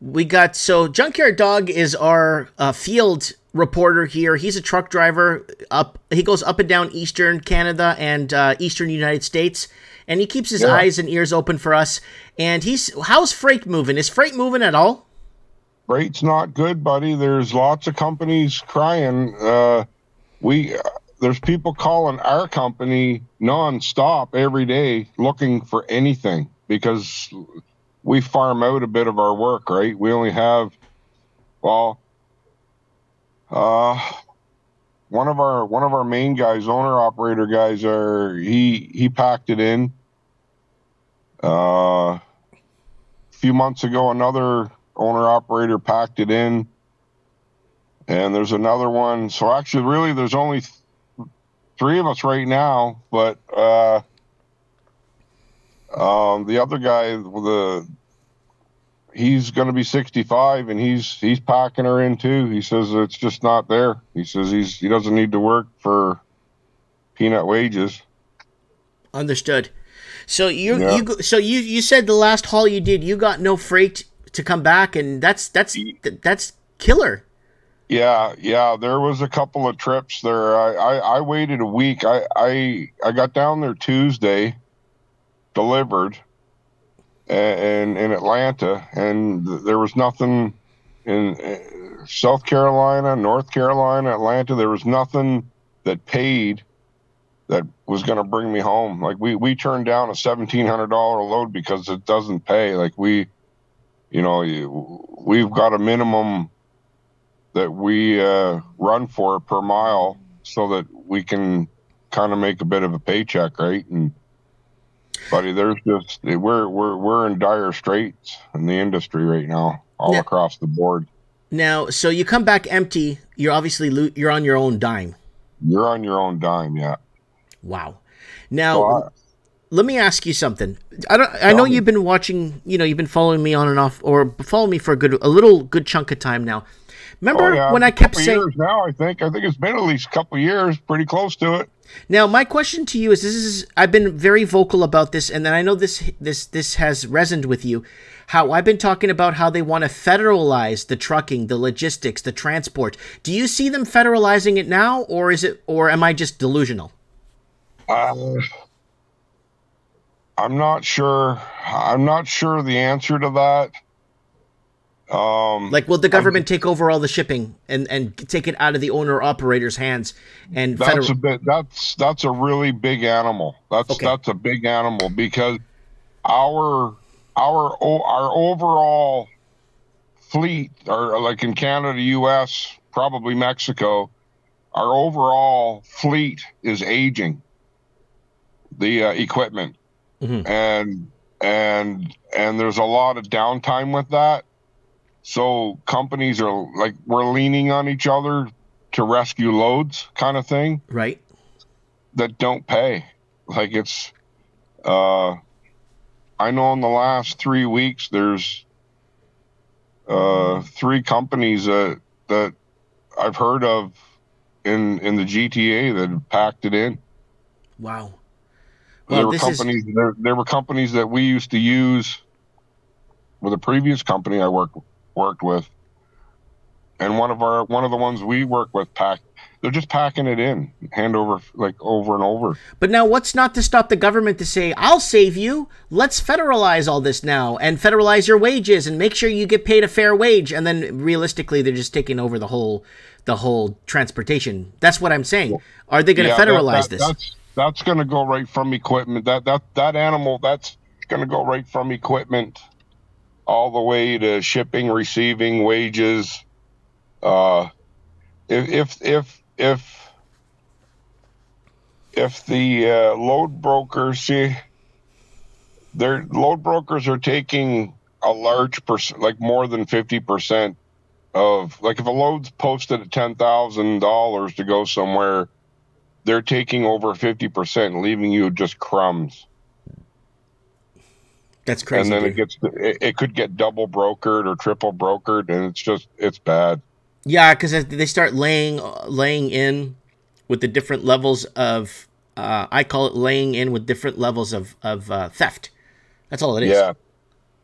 We got, so Junkyard Dog is our uh, field reporter here. He's a truck driver. Up, he goes up and down Eastern Canada and uh, Eastern United States, and he keeps his yeah. eyes and ears open for us. And he's, how's freight moving? Is freight moving at all? Freight's not good, buddy. There's lots of companies crying. Uh, we... Uh, There's people calling our company nonstop every day looking for anything because we farm out a bit of our work, right? We only have, well, uh, one of our one of our main guys, owner operator guys, are he he packed it in. Uh, a few months ago, another owner operator packed it in, and there's another one. So actually, really, there's only. Th- Three of us right now, but uh, um, the other guy, the he's going to be sixty-five, and he's he's packing her in too. He says it's just not there. He says he's he doesn't need to work for peanut wages. Understood. So you yeah. you so you you said the last haul you did, you got no freight to come back, and that's that's that's killer. Yeah, yeah. There was a couple of trips there. I, I, I waited a week. I, I I got down there Tuesday, delivered, and in Atlanta, and there was nothing in South Carolina, North Carolina, Atlanta. There was nothing that paid that was going to bring me home. Like we, we turned down a seventeen hundred dollars load because it doesn't pay. Like we, you know, you, we've got a minimum that we uh, run for per mile so that we can kind of make a bit of a paycheck. Right. And buddy, there's just, we're, we're, we're in dire straits in the industry right now, all now, across the board. Now, so you come back empty, you're obviously, lo- you're on your own dime. You're on your own dime. Yeah. Wow. Now, so I, let me ask you something. I don't, I know me. You've been watching, you know, you've been following me on and off, or follow me for a good, a little good chunk of time now. Remember oh, yeah. when I kept saying years now, I think, I think it's been at least a couple of years, pretty close to it. Now, my question to you is, this is, I've been very vocal about this, and then I know this, this, this has resonated with you, how I've been talking about how they want to federalize the trucking, the logistics, the transport. Do you see them federalizing it now, or is it, or am I just delusional? Uh, I'm not sure. I'm not sure the answer to that. Um, like, will the government I'm, take over all the shipping and, and take it out of the owner-operator's hands? And that's federal- a bit, that's that's a really big animal. That's okay. that's a big animal because our our our overall fleet, or like in Canada, U S, probably Mexico, our overall fleet is aging. The uh, equipment, mm-hmm. and and and there's a lot of downtime with that. So companies are like, we're leaning on each other to rescue loads kind of thing. Right. That don't pay. Like it's, uh, I know in the last three weeks, there's, uh, three companies that, that I've heard of in, in the G T A that have packed it in. Wow. Well, there were companies, is... there, there were companies that we used to use with a previous company I worked with. worked with and one of our one of the ones we work with pack they're just packing it in hand over like over and over. But now what's not to stop the government to say, I'll save you, let's federalize all this now and federalize your wages and make sure you get paid a fair wage, and then realistically they're just taking over the whole the whole transportation. That's what I'm saying. Are they going to yeah, federalize that, that, this that's that's going to go right from equipment, that that that animal that's going to go right from equipment all the way to shipping, receiving, wages. Uh, if if if if if the uh, load brokers see, their load brokers are taking a large percent, like more than fifty percent of, like if a load's posted at ten thousand dollars to go somewhere, they're taking over fifty percent, leaving you just crumbs. That's crazy. And then dude. it gets it, it could get double brokered or triple brokered, and it's just it's bad. Yeah, because they start laying laying in with the different levels of uh, I call it laying in with different levels of of uh, theft. That's all it is. Yeah,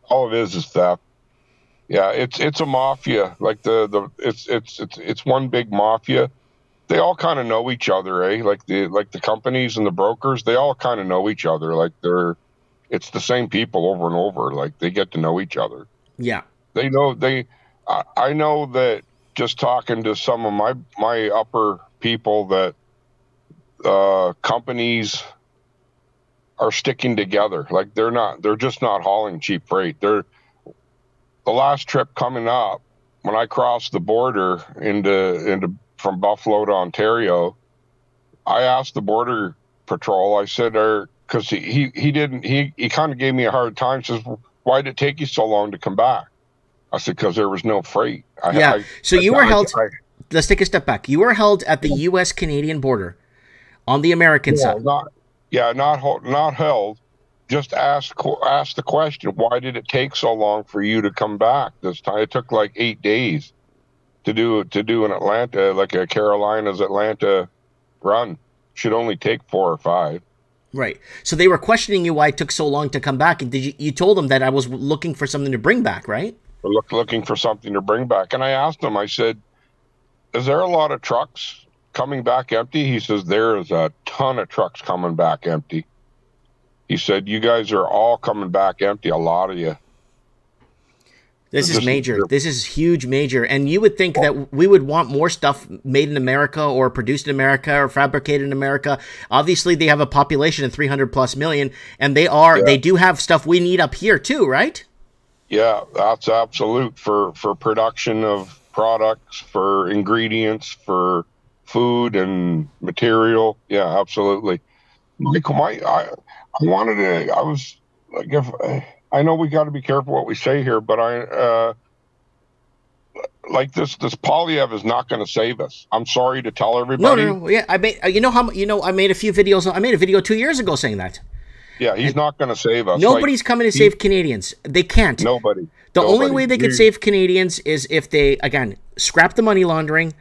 all it is is theft. Yeah, it's it's a mafia. Like the the it's it's it's it's one big mafia. They all kind of know each other, eh? Like the like the companies and the brokers, they all kind of know each other. Like they're. It's the same people over and over. Like they get to know each other. Yeah. They know they, I, I know that just talking to some of my, my upper people that, uh, companies are sticking together. Like they're not, they're just not hauling cheap freight. They're the last trip coming up when I crossed the border into, into from Buffalo to Ontario, I asked the border patrol, I said, are, Because he, he, he didn't, he, he kind of gave me a hard time, says, why did it take you so long to come back? I said, because there was no freight. I, yeah, I, so you I, were I, held, I, let's take a step back. You were held at the U S Canadian border on the American yeah, side. Not, yeah, not not held, just asked, asked the question, why did it take so long for you to come back this time? It took like eight days to do, to do an Atlanta, like a Carolinas Atlanta run. Should only take four or five. Right. So they were questioning you why it took so long to come back. And did you, you told them that I was looking for something to bring back, right? Look, looking for something to bring back. And I asked him, I said, is there a lot of trucks coming back empty? He says, there is a ton of trucks coming back empty. He said, you guys are all coming back empty, a lot of you. This is major. This is huge, major. And you would think that we would want more stuff made in America or produced in America or fabricated in America. Obviously, they have a population of three hundred plus million, and they are yeah. they do have stuff we need up here too, right? Yeah, that's absolute for, for production of products, for ingredients, for food and material. Yeah, absolutely. Michael, my, I, I wanted to, I was, I give, I know we got to be careful what we say here, but I, uh, like this, this Polyev is not going to save us. I'm sorry to tell everybody. No, no, no, yeah, I made, you know how, you know, I made a few videos, I made a video two years ago saying that. Yeah, he's and not going to save us. Nobody's like, coming to he, save Canadians. They can't. Nobody. The nobody. only way they could save Canadians is if they, again, scrap the money laundering,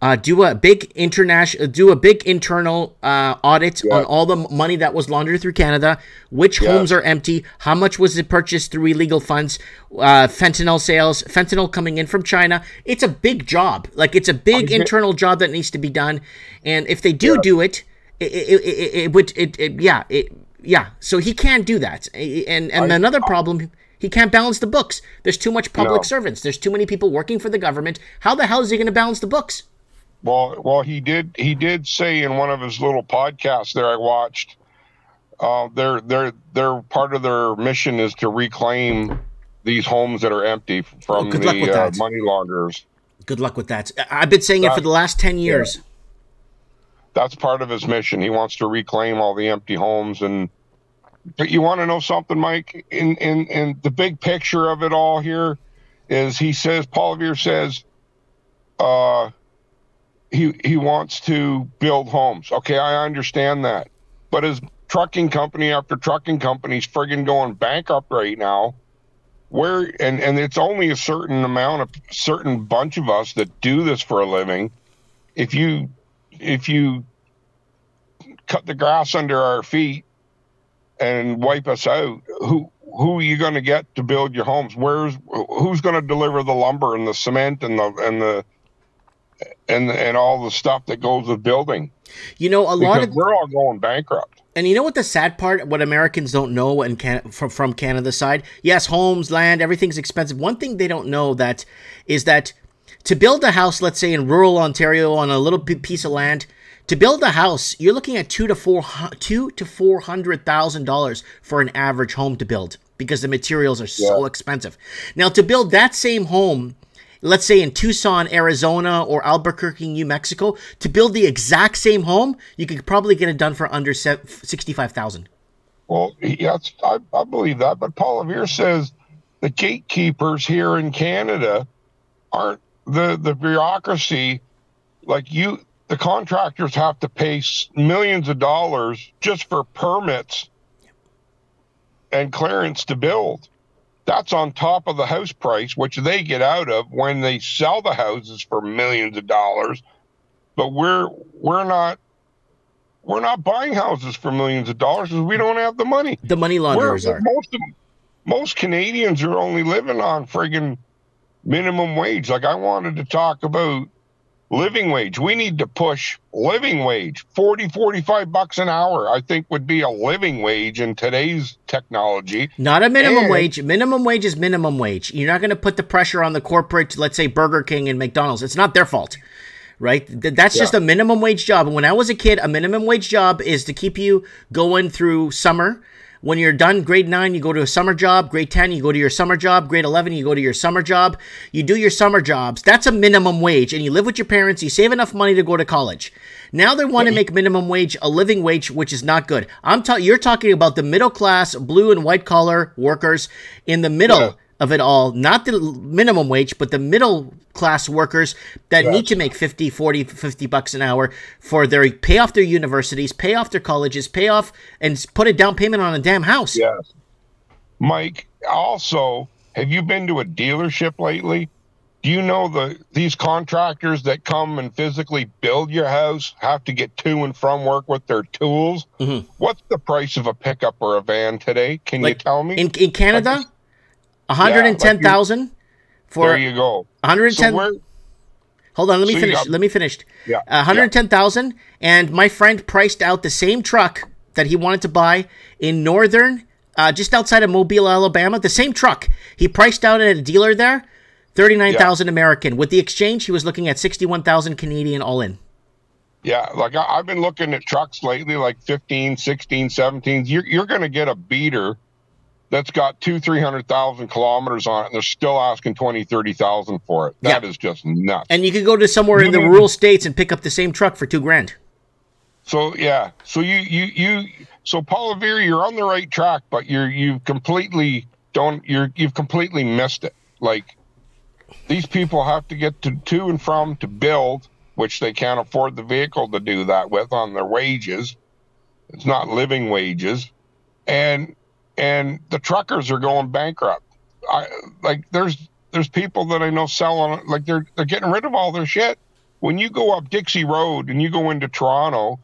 Uh, do a big international, do a big internal uh, audit yeah. on all the money that was laundered through Canada. Which yeah. homes are empty? How much was it purchased through illegal funds? Uh, fentanyl sales, fentanyl coming in from China. It's a big job. Like it's a big I internal think- job that needs to be done. And if they do yeah. do it, it, it, it, it would. It, it yeah it yeah. So he can't do that. And and I, another I, problem. He can't balance the books. There's too much public no. servants. There's too many people working for the government. How the hell is he going to balance the books? Well, well, he did. He did say in one of his little podcasts there I watched, uh, their their their part of their mission is to reclaim these homes that are empty from oh, the uh, money launderers. Good luck with that. I've been saying that, it for the last ten years. Yeah. That's part of his mission. He wants to reclaim all the empty homes. And but you want to know something, Mike? In in in the big picture of it all here, is he says Paul Revere says. Uh, He, he wants to build homes. Okay, I understand that. But his trucking company after trucking company is friggin' going bankrupt right now. Where and, and it's only a certain amount of certain bunch of us that do this for a living. If you if you cut the grass under our feet and wipe us out, who who are you going to get to build your homes? Where's who's going to deliver the lumber and the cement and the and the and and all the stuff that goes with building? You know, a lot because of we're all going bankrupt. And you know what the sad part, what Americans don't know, and can from from Canada's side, yes, homes, land, everything's expensive. One thing they don't know that is that to build a house, let's say in rural Ontario on a little piece of land, to build a house, you're looking at two to four two to four hundred thousand dollars for an average home to build because the materials are yeah. so expensive. Now to build that same home, let's say in Tucson, Arizona, or Albuquerque, New Mexico, to build the exact same home, you could probably get it done for under sixty-five thousand dollars. Well, yes, I, I believe that. But Paul Revere says the gatekeepers here in Canada aren't the, the bureaucracy. Like you, the contractors have to pay millions of dollars just for permits and clearance to build. That's on top of the house price, which they get out of when they sell the houses for millions of dollars. But we're we're not we're not buying houses for millions of dollars because we don't have the money. The money launderers are. Most of, most Canadians are only living on friggin' minimum wage. Like I wanted to talk about living wage. We need to push living wage. forty, forty-five bucks an hour, I think, would be a living wage in today's technology. Not a minimum and, wage. Minimum wage is minimum wage. You're not going to put the pressure on the corporate, let's say Burger King and McDonald's. It's not their fault, right? That's yeah. just a minimum wage job. And when I was a kid, a minimum wage job is to keep you going through summer. When you're done grade nine, you go to a summer job. Grade ten, you go to your summer job. Grade eleven, you go to your summer job. You do your summer jobs. That's a minimum wage. And you live with your parents. You save enough money to go to college. Now they want to make minimum wage a living wage, which is not good. I'm ta- You're talking about the middle class, blue and white collar workers in the middle yeah. of it all. Not the minimum wage, but the middle class workers that yes. need to make fifty, forty, fifty bucks an hour for their pay off their universities, pay off their colleges, pay off and put a down payment on a damn house. Yes. Mike, also, have you been to a dealership lately? Do you know the these contractors that come and physically build your house have to get to and from work with their tools? Mm-hmm. What's the price of a pickup or a van today? Can like, you tell me? In, in Canada? one hundred ten thousand yeah, like for there you go. one hundred ten so where, Hold on, let me so finish. Got, let me finish. Yeah, one hundred ten thousand yeah. and my friend priced out the same truck that he wanted to buy in northern uh, just outside of Mobile, Alabama. The same truck. He priced out at a dealer there, thirty-nine thousand dollars yeah. American. With the exchange, he was looking at sixty-one thousand dollars Canadian all in. Yeah, like I, I've been looking at trucks lately, like fifteen, sixteen, seventeens. You're, you're going to get a beater that's got two, three hundred thousand kilometers on it, and they're still asking twenty, thirty thousand for it. That yeah. is just nuts. And you could go to somewhere in the rural states and pick up the same truck for two grand. So yeah, so you you you so Paul Revere, you're on the right track, but you're you completely don't you're you've completely missed it. Like these people have to get to to and from to build, which they can't afford the vehicle to do that with on their wages. It's not living wages, and. And the truckers are going bankrupt. I, like there's there's people that I know selling, like they're they're getting rid of all their shit. When you go up Dixie Road and you go into Toronto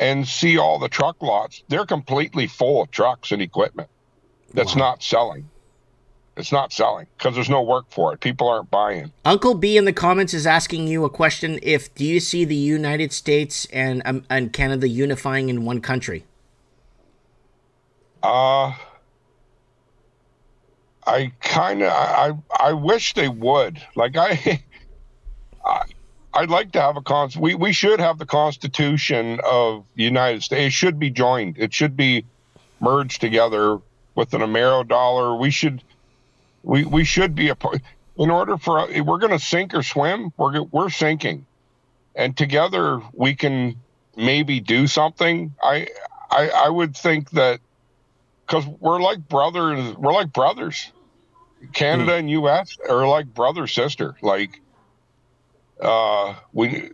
and see all the truck lots, they're completely full of trucks and equipment that's wow. not selling. It's not selling because there's no work for it. People aren't buying. Uncle B in the comments is asking you a question. If do you see the United States and um, and Canada unifying in one country? Uh, I kind of, I, I wish they would. Like I, I, I'd like to have a cons. We, we should have the Constitution of the United States. It should be joined. It should be merged together with an Ameridollar. We should, we, we should be a part. In order for, we're going to sink or swim. We're, we're sinking, and together we can maybe do something. I, I, I would think that. Because we're like brothers, we're like brothers. Canada mm. and U S are like brother sister. Like uh, we,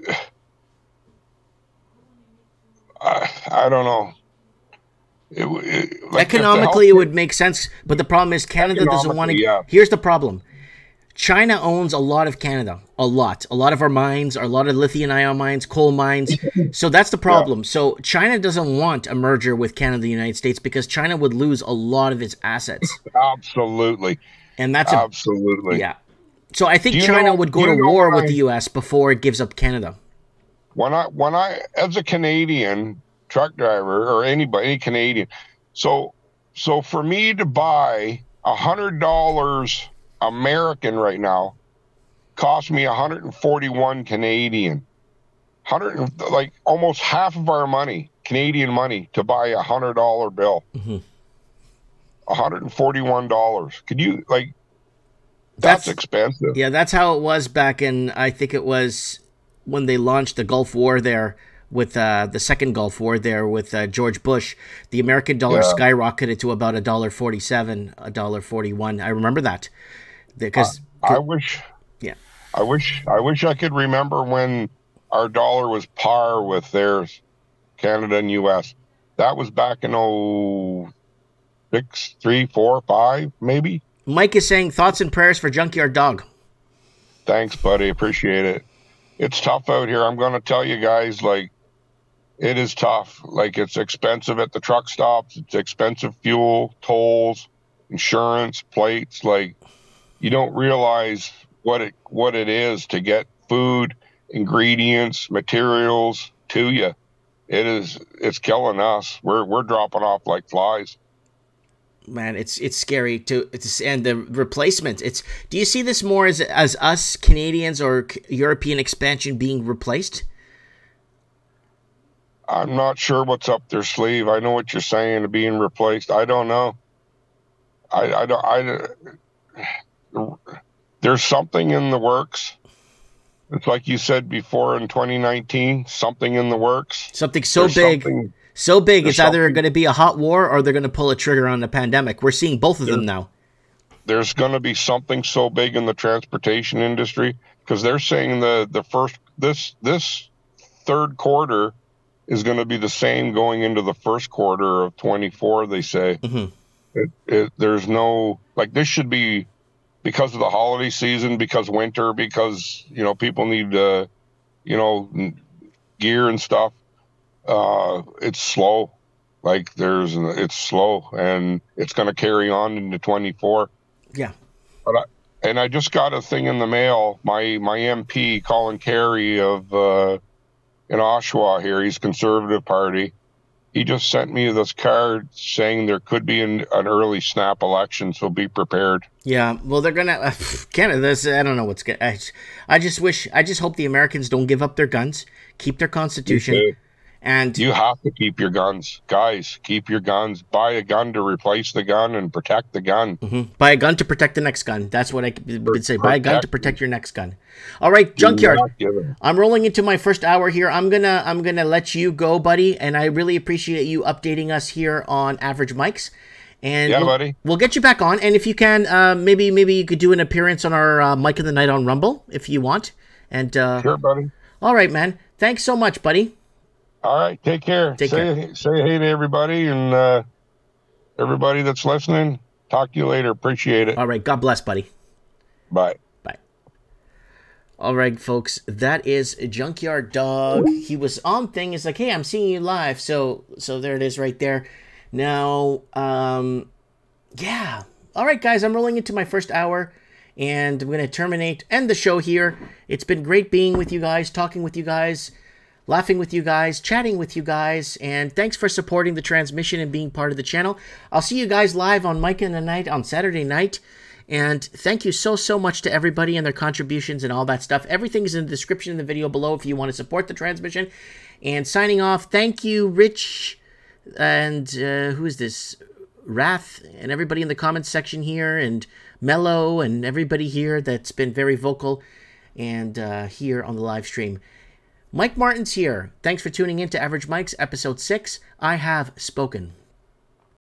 I, I don't know. It, it, like Economically, it would make sense, but the problem is Canada doesn't want to. Yeah. Here's the problem: China owns a lot of Canada, a lot, a lot of our mines, a lot of lithium-ion mines, coal mines. So that's the problem. Yeah. So China doesn't want a merger with Canada and the United States because China would lose a lot of its assets. Absolutely. And that's a, absolutely yeah. So I think China know, would go to war with I, the U S before it gives up Canada. When I when I as a Canadian truck driver or anybody any Canadian, so so for me to buy a hundred dollars. American right now cost me one hundred forty-one Canadian, one hundred like almost half of our money, Canadian money, to buy a hundred dollar bill. Mm-hmm. one hundred forty-one dollars. Could you like? That's, that's expensive. Yeah, that's how it was back in. I think it was when they launched the Gulf War there with uh, the second Gulf War there with uh, George Bush. The American dollar yeah. skyrocketed to about a dollar forty-seven, a dollar forty-one. I remember that. Because I, I wish, yeah, I wish, I wish I could remember when our dollar was par with theirs, Canada and U S. That was back in oh six, three, four, five, maybe. Mike is saying thoughts and prayers for Junkyard Dog. Thanks, buddy. Appreciate it. It's tough out here. I'm going to tell you guys, like, it is tough. Like, it's expensive at the truck stops. It's expensive fuel, tolls, insurance, plates, like. You don't realize what it what it is to get food, ingredients, materials to you. It is it's killing us. We're we're dropping off like flies. Man, it's it's scary to it's and the replacement. It's do you see this more as as us Canadians or European expansion being replaced? I'm not sure what's up their sleeve. I know what you're saying, being replaced. I don't know. I I don't I. There's something in the works. It's like you said before in twenty nineteen, something in the works. Something so there's big, something, so big it's either going to be a hot war or they're going to pull a trigger on the pandemic. We're seeing both of there, them now. There's going to be something so big in the transportation industry because they're saying the, the first, this, this third quarter is going to be the same going into the first quarter of twenty-four, they say. Mm-hmm. it, it, there's no, like this should be, because of the holiday season, because winter, because, you know, people need, uh, you know, gear and stuff. Uh, it's slow. Like there's, it's slow and it's going to carry on into twenty-four. Yeah. But I, and I just got a thing in the mail. My, my M P, Colin Carey of, uh, in Oshawa here, he's Conservative Party. he just sent me this card saying there could be an, an early snap election, so be prepared. Yeah, well, they're gonna uh, Canada. This, I don't know what's gonna. I, I just wish. I just hope the Americans don't give up their guns, keep their constitution, okay. And you have to keep your guns, guys. Keep your guns. Buy a gun to replace the gun and protect the gun. Mm-hmm. Buy a gun to protect the next gun. That's what I would say. Buy a gun to protect your next gun. All right, Junkyard. I'm rolling into my first hour here. I'm gonna I'm gonna let you go, buddy. And I really appreciate you updating us here on Average Mikes. And yeah, we'll, buddy. We'll get you back on. And if you can, uh, maybe maybe you could do an appearance on our uh, Mike in the Night on Rumble if you want. And uh, sure, buddy. All right, man. Thanks so much, buddy. All right. Take care. Take say, care. Say hey to everybody and uh, everybody that's listening. Talk to you later. Appreciate it. All right. God bless, buddy. Bye. All right, folks, that is Junkyard Dog. He was on thing. It's like, hey, I'm seeing you live. So so there it is right there. Now, um, yeah. All right, guys, I'm rolling into my first hour, and I'm going to terminate, end the show here. It's been great being with you guys, talking with you guys, laughing with you guys, chatting with you guys, and thanks for supporting the transmission and being part of the channel. I'll see you guys live on Mike in the Night on Saturday night. And thank you so, so much to everybody and their contributions and all that stuff. Everything is in the description in the video below if you want to support the transmission. And signing off, thank you, Rich, and uh, who is this? Wrath, and everybody in the comments section here, and Mello, and everybody here that's been very vocal and uh, here on the live stream. Mike Martin's here. Thanks for tuning in to Average Mike's episode six. I have spoken.